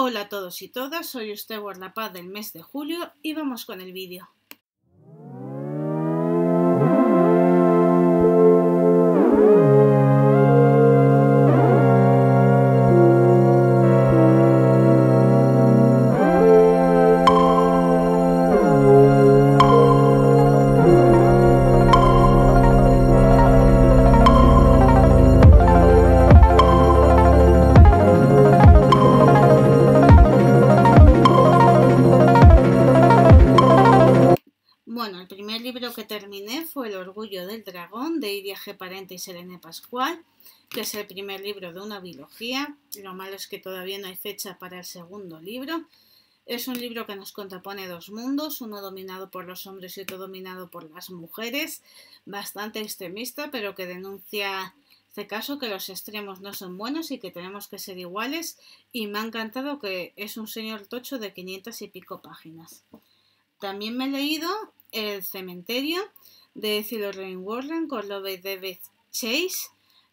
Hola a todos y todas, soy usted guardapaz del mes de julio y vamos con el vídeo. Fue El orgullo del dragón de Iria G. Parente y Selene Pascual, que es el primer libro de una biología. Lo malo es que todavía no hay fecha para el segundo libro. Es un libro que nos contrapone dos mundos, uno dominado por los hombres y otro dominado por las mujeres, bastante extremista, pero que denuncia este caso, que los extremos no son buenos y que tenemos que ser iguales, y me ha encantado que es un señor tocho de 500 y pico páginas. También me he leído El cementerio de Ed y Lorraine Warren con Lou y David Chase,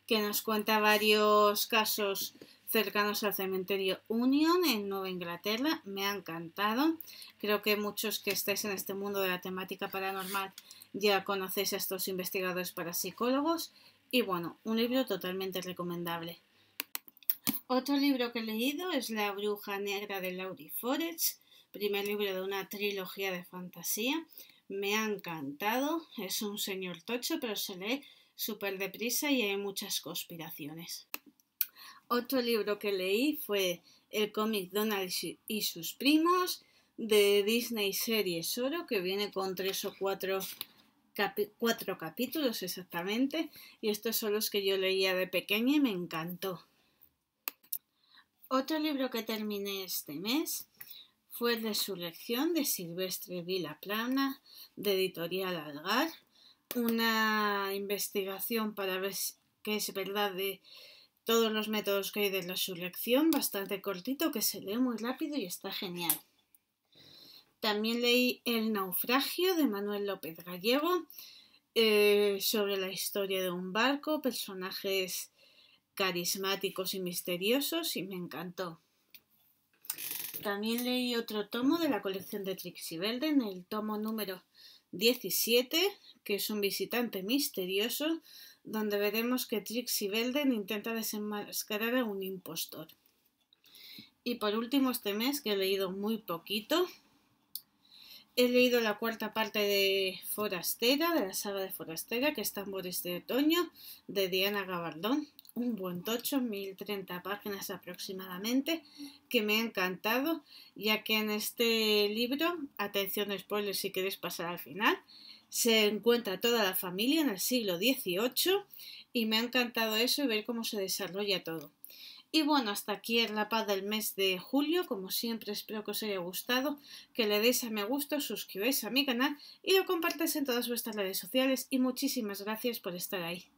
que nos cuenta varios casos cercanos al cementerio Union en Nueva Inglaterra. Me ha encantado. Creo que muchos que estáis en este mundo de la temática paranormal ya conocéis a estos investigadores parapsicólogos y bueno, un libro totalmente recomendable. Otro libro que he leído es La bruja negra de Laurie Forage, primer libro de una trilogía de fantasía. Me ha encantado, es un señor tocho pero se lee súper deprisa y hay muchas conspiraciones. Otro libro que leí fue el cómic Donald y sus primos de Disney Series Oro, que viene con 3 o 4 capítulos exactamente, y estos son los que yo leía de pequeña y me encantó. Otro libro que terminé este mes fue Resurrección de Silvestre Vila Plana, de Editorial Algar, una investigación para ver qué es verdad de todos los métodos que hay de resurrección, bastante cortito, que se lee muy rápido y está genial. También leí El naufragio de Manuel López Gallego, sobre la historia de un barco, personajes carismáticos y misteriosos, y me encantó. También leí otro tomo de la colección de Trixie Belden, el tomo número 17, que es Un visitante misterioso, donde veremos que Trixie Belden intenta desenmascarar a un impostor. Y por último, este mes, que he leído muy poquito, he leído la cuarta parte de Forastera, de la saga de Forastera, que es Tambores de Otoño, de Diana Gabardón. Un buen tocho, 1030 páginas aproximadamente, que me ha encantado, ya que en este libro, atención spoiler si queréis pasar al final, se encuentra toda la familia en el siglo XVIII y me ha encantado eso y ver cómo se desarrolla todo. Y bueno, hasta aquí el rapaz del mes de julio. Como siempre, espero que os haya gustado, que le deis a me gusta, os suscribáis a mi canal y lo compartáis en todas vuestras redes sociales, y muchísimas gracias por estar ahí.